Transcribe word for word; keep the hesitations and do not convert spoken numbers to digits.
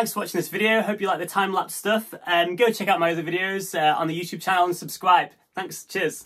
thanks for watching this video. Hope you like the time-lapse stuff. Um, go check out my other videos uh, on the YouTube channel and subscribe. Thanks, cheers.